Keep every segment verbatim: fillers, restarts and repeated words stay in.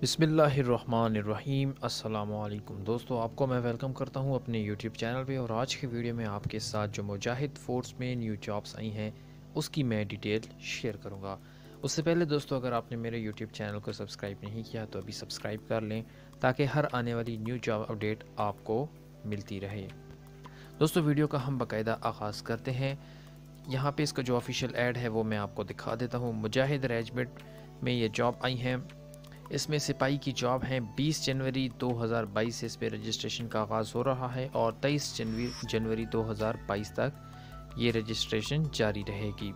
बिस्मिल्लाहिर्रहमानिर्रहीम। अस्सलामुअलैकुम दोस्तों, आपको मैं वेलकम करता हूं अपने यूट्यूब चैनल पे। और आज के वीडियो में आपके साथ जो मुजाहिद फ़ोर्स में न्यू जॉब्स आई हैं उसकी मैं डिटेल शेयर करूंगा। उससे पहले दोस्तों, अगर आपने मेरे यूट्यूब चैनल को सब्सक्राइब नहीं किया तो अभी सब्सक्राइब कर लें ताकि हर आने वाली न्यू जॉब अपडेट आपको मिलती रहे। दोस्तों, वीडियो का हम बाकायदा आगाज़ करते हैं। यहाँ पर इसका जो ऑफिशियल एड है वो मैं आपको दिखा देता हूँ। मुजाहिद रेजिमेंट में ये जॉब आई हैं। इसमें सिपाही की जॉब है। बीस जनवरी दो हज़ार बाईस से इस पर रजिस्ट्रेशन का आगाज़ हो रहा है और तेईस जनवरी दो हज़ार बाईस तक ये रजिस्ट्रेशन जारी रहेगी।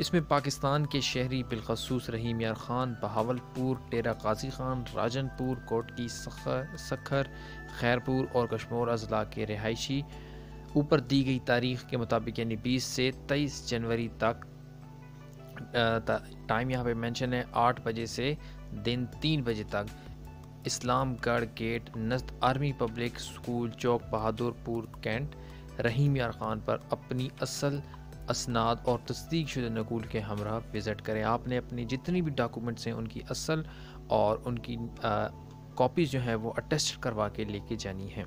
इसमें पाकिस्तान के शहरी बिलखसूस रहीम यार खान, बहावलपुर, डेरा काजी खान, राजनपुर, कोटकी, सखर, खैरपुर और कश्मोर अजला के रिहायशी ऊपर दी गई तारीख के मुताबिक यानी बीस से तेईस जनवरी तक टाइम यहाँ पे मेंशन है, आठ बजे से दिन तीन बजे तक इस्लामगढ़ गेट नस्त आर्मी पब्लिक स्कूल चौक बहादुरपुर कैंट रहीम यार खान पर अपनी असल असनाद और तस्दीक शुदा नकूल के हमरा विज़िट करें। आपने अपनी जितनी भी डॉक्यूमेंट्स हैं उनकी असल और उनकी कॉपीज़ जो हैं वो अटेस्ट करवा के लेके जानी है।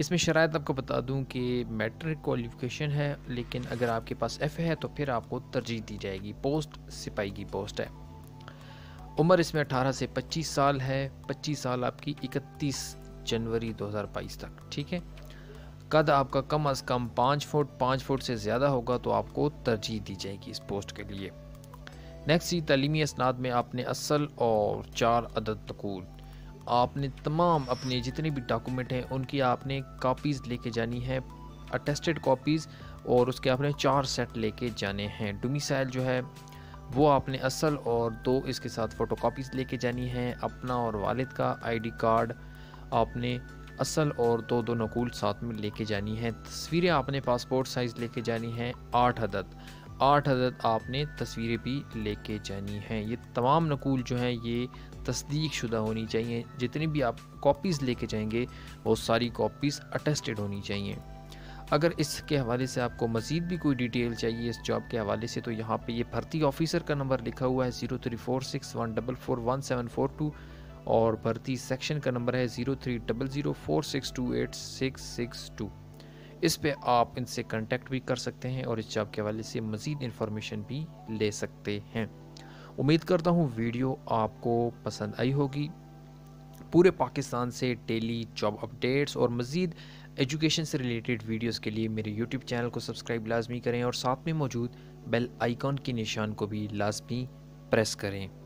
इसमें शरायत आपको बता दूं कि मैट्रिक क्वालिफ़िकेशन है, लेकिन अगर आपके पास एफ़ है तो फिर आपको तरजीह दी जाएगी। पोस्ट सिपाही की पोस्ट है। उम्र इसमें अठारह से पच्चीस साल है। पच्चीस साल आपकी इकतीस जनवरी दो हज़ार बाईस तक, ठीक है। कद आपका कम अज़ कम पाँच फुट पाँच फुट से ज़्यादा होगा तो आपको तरजीह दी जाएगी इस पोस्ट के लिए। नेक्स्ट, ये तलीमी असनाद में आपने असल और चार अदद तकूल, आपने तमाम अपने जितने भी डॉक्यूमेंट हैं उनकी आपने कापीज़ लेके जानी है, अटेस्टेड कापीज़, और उसके आपने चार सेट लेके जाने हैं। डोमिसाइल जो है वो आपने असल और दो इसके साथ फ़ोटो कापीज़ लेके जानी है। अपना और वालिद का आईडी कार्ड आपने असल और दो दो नकूल साथ में लेके जानी है। तस्वीरें आपने पासपोर्ट साइज़ लेके जानी है, आठ अदद आठ अदद आपने तस्वीरें भी लेके जानी हैं। ये तमाम नकूल जो हैं ये तस्दीक शुदा होनी चाहिए। जितनी भी आप कॉपीज़ लेके जाएंगे वो सारी कॉपीज़ अटेस्टेड होनी चाहिए। अगर इसके हवाले से आपको मज़ीद भी कोई डिटेल चाहिए इस जॉब के हवाले से तो यहाँ पे ये भर्ती ऑफिसर का नंबर लिखा हुआ है zero three four six one double four one seven four two, और भर्ती सेक्शन का नंबर है zero three double zero four six two eight six six two. इस पे आप इनसे कांटेक्ट भी कर सकते हैं और इस जॉब के हवाले से मज़ीद इन्फॉर्मेशन भी ले सकते हैं। उम्मीद करता हूँ वीडियो आपको पसंद आई होगी। पूरे पाकिस्तान से डेली जॉब अपडेट्स और मज़ीद एजुकेशन से रिलेटेड वीडियोस के लिए मेरे यूट्यूब चैनल को सब्सक्राइब लाजमी करें और साथ में मौजूद बेल आइकॉन के निशान को भी लाजमी प्रेस करें।